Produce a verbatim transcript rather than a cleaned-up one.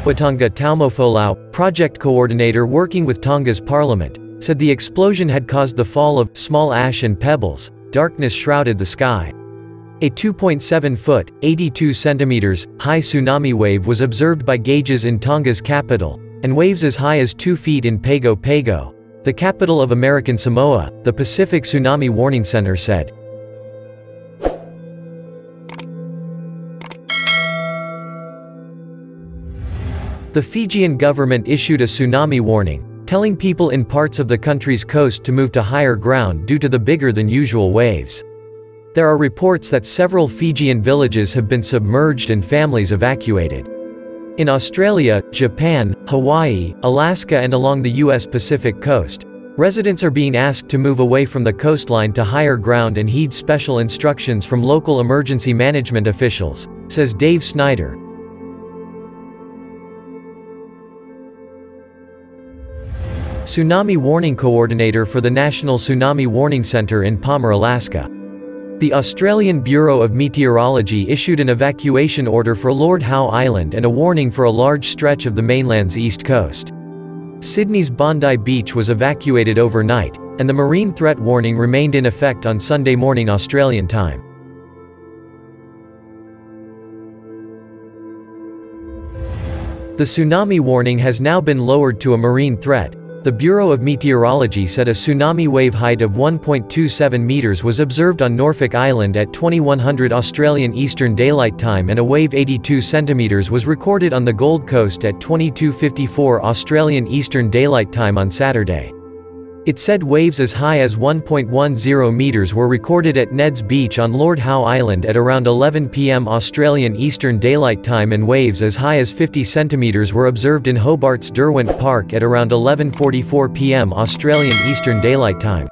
Faka'iloatonga Taumoefolau, project coordinator working with Tonga's parliament, said the explosion had caused the fall of small ash and pebbles. Darkness shrouded the sky. A two point seven foot, eighty-two centimeters, high tsunami wave was observed by gauges in Tonga's capital, and waves as high as two feet in Pago Pago, the capital of American Samoa, the Pacific Tsunami Warning Center said. The Fijian government issued a tsunami warning, telling people in parts of the country's coast to move to higher ground due to the bigger-than-usual waves. There are reports that several Fijian villages have been submerged and families evacuated. In Australia, Japan, Hawaii, Alaska and along the U S Pacific coast, residents are being asked to move away from the coastline to higher ground and heed special instructions from local emergency management officials, says Dave Snyder. Tsunami Warning Coordinator for the National Tsunami Warning Center in Palmer, Alaska. The Australian Bureau of Meteorology issued an evacuation order for Lord Howe Island and a warning for a large stretch of the mainland's east coast. Sydney's Bondi Beach was evacuated overnight, and the marine threat warning remained in effect on Sunday morning Australian time. The tsunami warning has now been lowered to a marine threat. The Bureau of Meteorology said a tsunami wave height of one point two seven meters was observed on Norfolk Island at twenty-one hundred Australian Eastern Daylight Time and a wave eighty-two centimeters was recorded on the Gold Coast at twenty-two fifty-four Australian Eastern Daylight Time on Saturday. It said waves as high as one point one zero meters were recorded at Ned's Beach on Lord Howe Island at around eleven p m Australian Eastern Daylight Time and waves as high as fifty centimeters were observed in Hobart's Derwent Park at around eleven forty-four p m Australian Eastern Daylight Time.